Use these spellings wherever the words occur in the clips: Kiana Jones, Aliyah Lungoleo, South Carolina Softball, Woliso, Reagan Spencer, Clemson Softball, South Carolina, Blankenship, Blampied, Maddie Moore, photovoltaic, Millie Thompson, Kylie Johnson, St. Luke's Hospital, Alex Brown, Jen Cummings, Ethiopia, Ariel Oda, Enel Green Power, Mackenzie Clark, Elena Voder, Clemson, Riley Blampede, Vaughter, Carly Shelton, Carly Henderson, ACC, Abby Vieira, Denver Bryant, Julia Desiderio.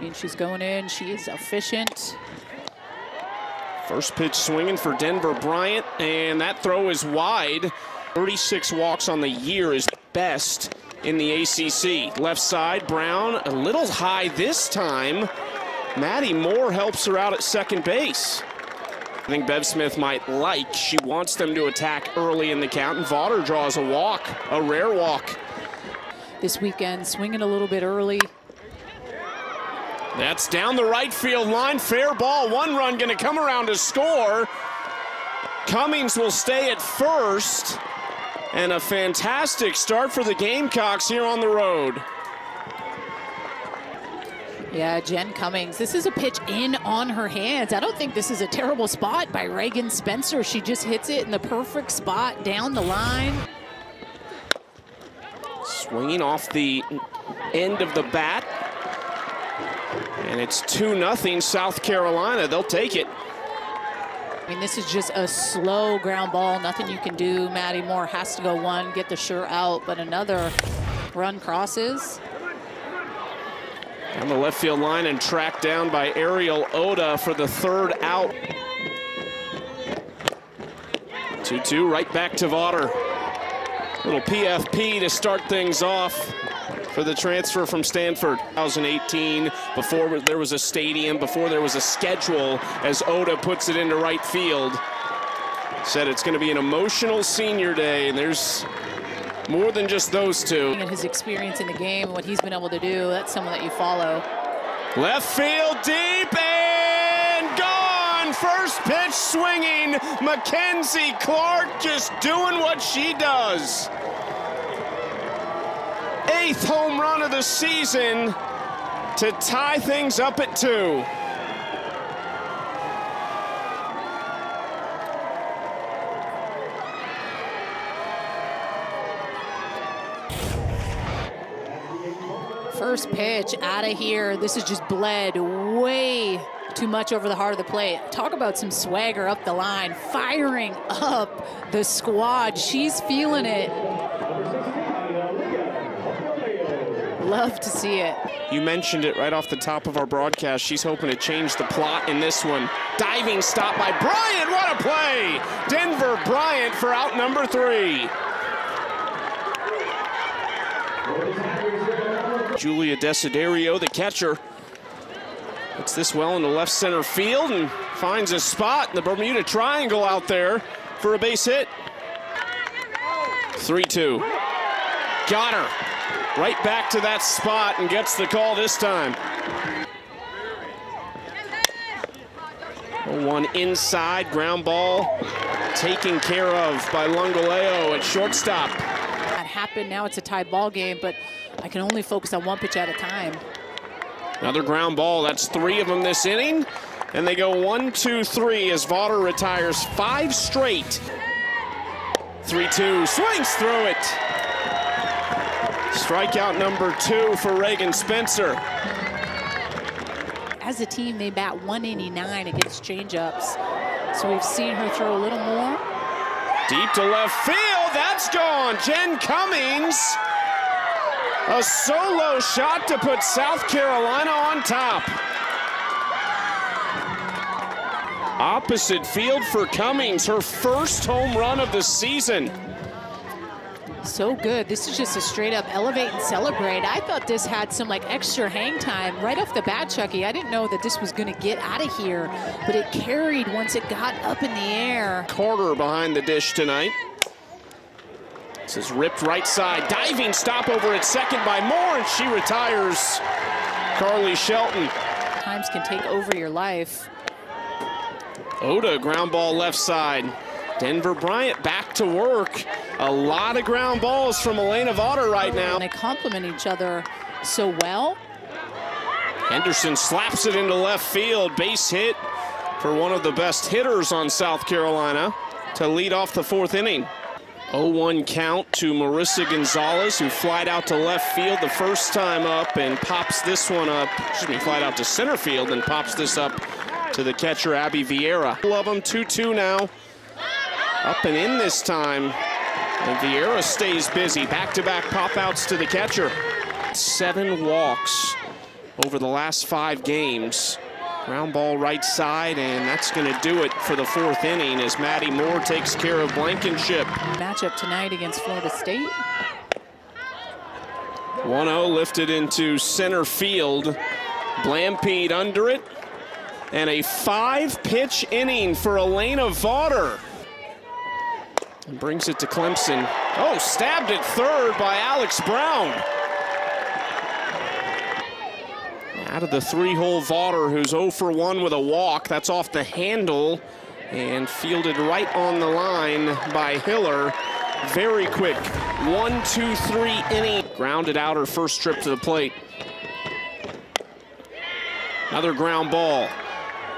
And she's going in. She is efficient. First pitch swinging for Denver Bryant, and that throw is wide. 36 walks on the year is best in the ACC. Left side, Brown, a little high this time. Maddie Moore helps her out at second base. I think Bev Smith might like. She wants them to attack early in the count, and Vaughter draws a walk, a rare walk. This weekend, swinging a little bit early. That's down the right field line, fair ball, one run gonna come around to score. Cummings will stay at first, and a fantastic start for the Gamecocks here on the road. Yeah, Jen Cummings, this is a pitch in on her hands. I don't think this is a terrible spot by Reagan Spencer. She just hits it in the perfect spot down the line. Swinging off the end of the bat. And it's 2-0 South Carolina. They'll take it. I mean, this is just a slow ground ball. Nothing you can do. Maddie Moore has to go one, get the sure out, but another run crosses. On the left field line and tracked down by Ariel Oda for the third out. 2-2, right back to Vaughter. Little PFP to start things off for the transfer from Stanford. 2018, before there was a stadium, before there was a schedule, as Oda puts it into right field. Said it's going to be an emotional senior day, and there's more than just those two. And his experience in the game, what he's been able to do, that's someone that you follow. Left field deep and gone! First pitch swinging. Mackenzie Clark just doing what she does. 8th home run of the season to tie things up at 2. First pitch out of here. This is just bled way too much over the heart of the plate. Talk about some swagger up the line, firing up the squad. She's feeling it. Love to see it. You mentioned it right off the top of our broadcast. She's hoping to change the plot in this one. Diving stop by Bryant. What a play! Denver Bryant for out number 3. Julia Desiderio, the catcher, puts this well into left center field and finds a spot in the Bermuda Triangle out there for a base hit. 3-2. Got her. Right back to that spot and gets the call this time. One inside, ground ball taken care of by Lungoleo at shortstop. That happened, now it's a tied ball game, but I can only focus on one pitch at a time. Another ground ball, that's 3 of them this inning. And they go 1, 2, 3 as Vaughter retires 5 straight. 3-2, swings through it. Strikeout number 2 for Reagan Spencer. As a team, they bat 189 against changeups. So we've seen her throw a little more. Deep to left field, that's gone. Jen Cummings, a solo shot to put South Carolina on top. Opposite field for Cummings, her first home run of the season. So good. This is just a straight up elevate and celebrate. I thought this had some like extra hang time right off the bat, Chucky. I didn't know that this was going to get out of here, but it carried once it got up in the air. Carter behind the dish tonight. This is ripped right side. Diving stop over at second by Moore, and she retires Carly Shelton. Times can take over your life. Oda, ground ball left side. Denver Bryant back to work. A lot of ground balls from Elena Voder right now. And they complement each other so well. Henderson slaps it into left field. Base hit for one of the best hitters on South Carolina to lead off the 4th inning. 0-1 count to Marissa Gonzalez, who flied out to left field the first time up and pops this one up. Excuse me, flied out to center field and pops this up to the catcher, Abby Vieira. Love them, 2-2 now. Up and in this time, and Vieira stays busy. Back-to-back pop-outs to the catcher. 7 walks over the last 5 games. Ground ball right side, and that's going to do it for the 4th inning as Maddie Moore takes care of Blankenship. Matchup tonight against Florida State. 1-0 lifted into center field. Blampied under it. And a 5-pitch inning for Elena Voder. And brings it to Clemson. Oh, stabbed at third by Alex Brown. Out of the 3-hole, Vaughter, who's 0 for 1 with a walk. That's off the handle and fielded right on the line by Hiller. Very quick. 1-2-3 inning. Grounded out her first trip to the plate. Another ground ball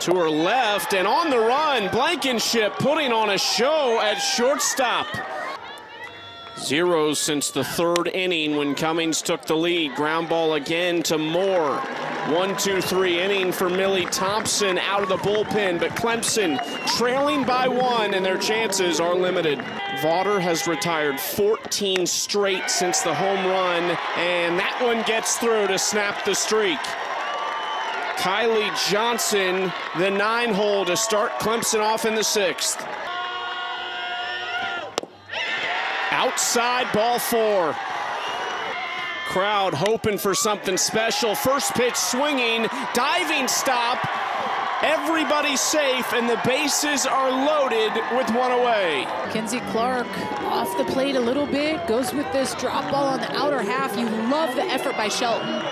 to her left, and on the run, Blankenship putting on a show at shortstop. Zeros since the 3rd inning when Cummings took the lead. Ground ball again to Moore. 1-2-3 inning for Millie Thompson out of the bullpen, but Clemson trailing by 1, and their chances are limited. Vaughter has retired 14 straight since the home run, and that one gets through to snap the streak. Kylie Johnson, the 9-hole to start Clemson off in the 6th. Outside, ball 4. Crowd hoping for something special. First pitch swinging, diving stop. Everybody safe, and the bases are loaded with 1 away. Mackenzie Clark off the plate a little bit, goes with this drop ball on the outer half. You love the effort by Shelton.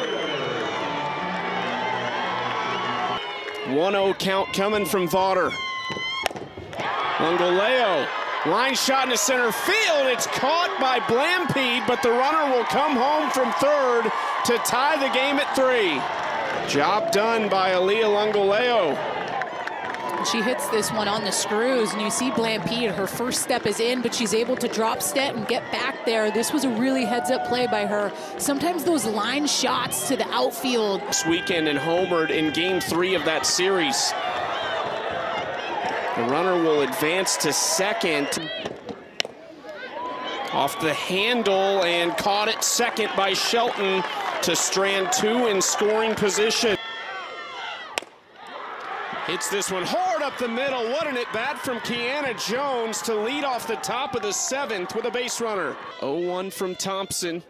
1-0 count coming from Vaughter. Lungoleo. Line shot into center field. It's caught by Blampied, but the runner will come home from third to tie the game at 3. Job done by Aliyah Lungoleo. She hits this one on the screws, and you see Blampied. Her first step is in, but she's able to drop step and get back there. This was a really heads-up play by her. Sometimes those line shots to the outfield. This weekend and homered in game 3 of that series. The runner will advance to 2nd. Off the handle and caught at 2nd by Shelton to strand 2 in scoring position. Hits this one hard up the middle. What an at-bat from Kiana Jones to lead off the top of the 7th with a base runner. 0-1 from Thompson.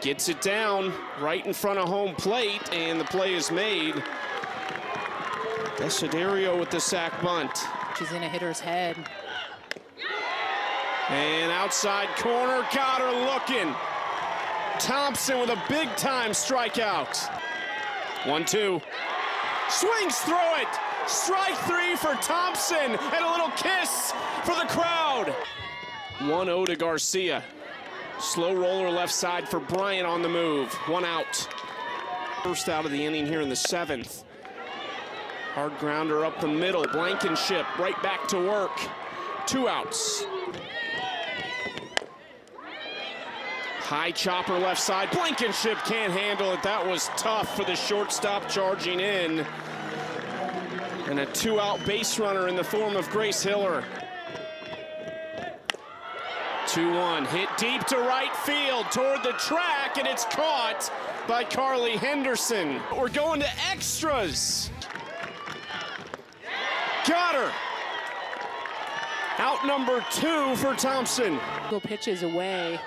Gets it down right in front of home plate, and the play is made. Desiderio with the sack bunt. She's in a hitter's head. And outside corner, got her looking. Thompson with a big-time strikeout. 1-2. Swings through it. Strike 3 for Thompson, and a little kiss for the crowd. 1-0 to Garcia. Slow roller left side for Bryant on the move. 1 out. First out of the inning here in the 7th. Hard grounder up the middle. Blankenship right back to work. 2 outs. High chopper left side. Blankenship can't handle it. That was tough for the shortstop charging in. And a 2-out base runner in the form of Grace Hiller. 2-1. Hit deep to right field toward the track, and it's caught by Carly Henderson. We're going to extras. Got her. Out number 2 for Thompson. Go pitches away.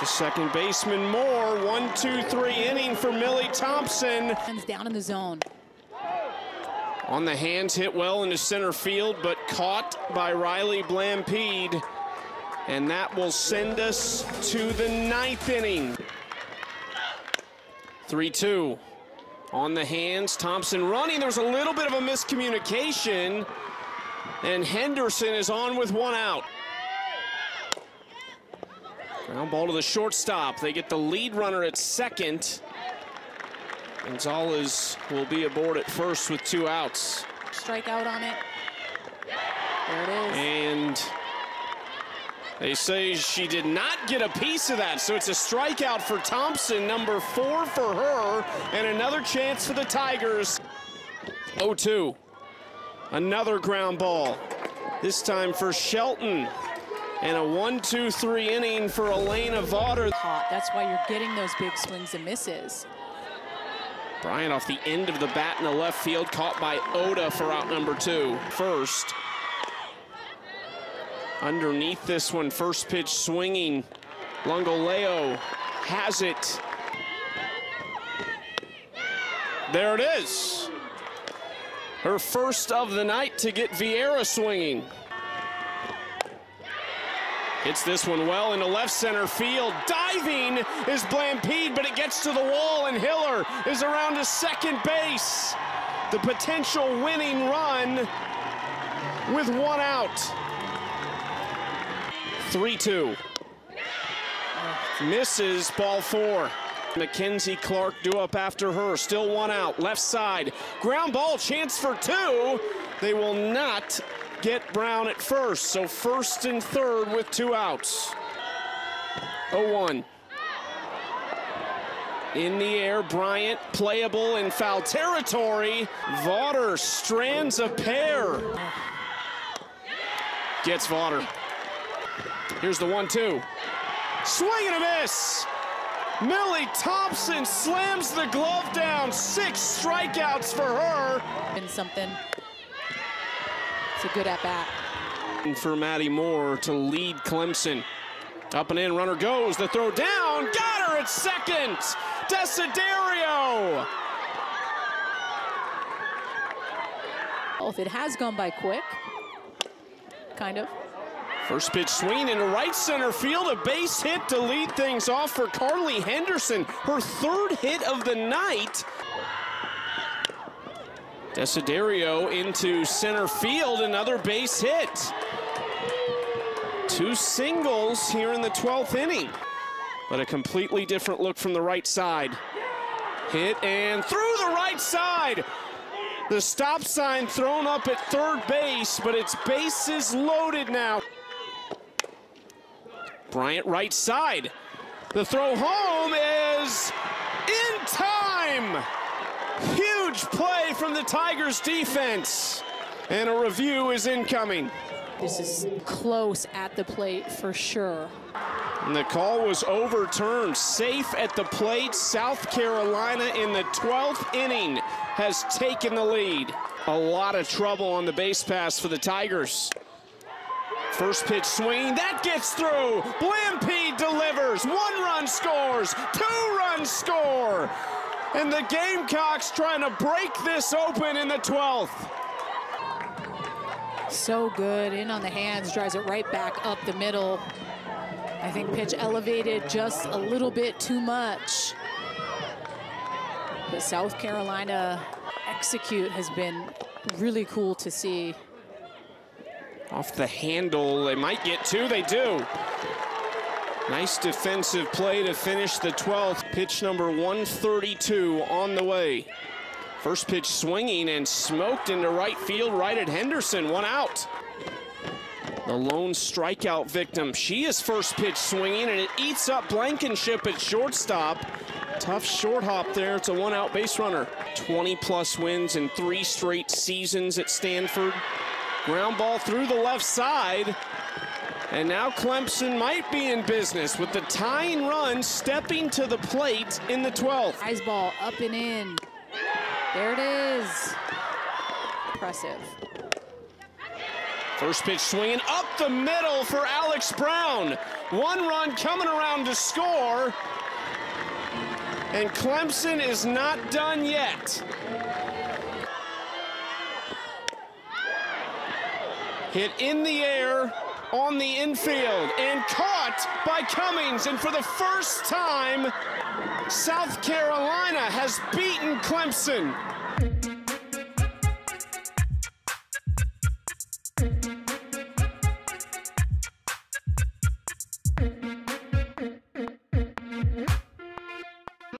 The second baseman Moore. 1-2-3 inning for Millie Thompson. Hands down in the zone. On the hands, hit well into center field, but caught by Riley Blampede, and that will send us to the 9th inning. 3-2. On the hands, Thompson running. There's a little bit of a miscommunication, and Henderson is on with 1 out. Ground ball to the shortstop. They get the lead runner at 2nd. Gonzalez will be aboard at 1st with 2 outs. Strike out on it. There it is. And they say she did not get a piece of that, so it's a strikeout for Thompson, number 4 for her, and another chance for the Tigers. 0-2. Another ground ball, this time for Shelton. And a 1-2-3 inning for Elena Voder. That's why you're getting those big swings and misses. Bryant off the end of the bat in the left field, caught by Oda for out number two. First. Underneath this one, first pitch swinging. Lungoleo has it. There it is. Her first of the night to get Vieira swinging. Hits this one well into left center field. Diving is Blampied, but it gets to the wall, and Hiller is around to second base. The potential winning run with one out. 3-2. Misses, ball four. Mackenzie Clark due up after her, still one out, left side. Ground ball, chance for two. They will not get Brown at first, so first and third with two outs. 0-1. In the air, Bryant playable in foul territory. Vaughter strands a pair. Gets Vaughter. Here's the 1-2. Swing and a miss. Millie Thompson slams the glove down. 6 strikeouts for her. Been something. It's a good at-bat. And for Maddie Moore to lead Clemson. Up and in, runner goes. The throw down. Got her at second. Desiderio. Oh, if it has gone by quick. Kind of. First pitch swinging into right center field, a base hit to lead things off for Carly Henderson, her third hit of the night. Desiderio into center field, another base hit. 2 singles here in the 12th inning, but a completely different look from the right side. Hit and through the right side. The stop sign thrown up at third base, but it's bases loaded now. Bryant right side. The throw home is in time. Huge play from the Tigers defense. And a review is incoming. This is close at the plate for sure. And the call was overturned. Safe at the plate. South Carolina in the 12th inning has taken the lead. A lot of trouble on the base pass for the Tigers. First pitch swing, that gets through. Blampied delivers, 1 run scores, 2 runs score. And the Gamecocks trying to break this open in the 12th. So good, in on the hands, drives it right back up the middle. I think pitch elevated just a little bit too much. But South Carolina execute has been really cool to see. Off the handle, they might get two, they do. Nice defensive play to finish the 12th. Pitch number 132 on the way. First pitch swinging and smoked into right field, right at Henderson, one out. The lone strikeout victim. She is first pitch swinging, and it eats up Blankenship at shortstop. Tough short hop there. It's a one-out base runner. 20-plus wins in 3 straight seasons at Stanford. Ground ball through the left side. And now Clemson might be in business with the tying run stepping to the plate in the 12th. Eyes ball up and in. There it is. Impressive. First pitch swinging up the middle for Alex Brown. 1 run coming around to score. And Clemson is not done yet. Hit in the air on the infield and caught by Cummings. And for the first time, South Carolina has beaten Clemson.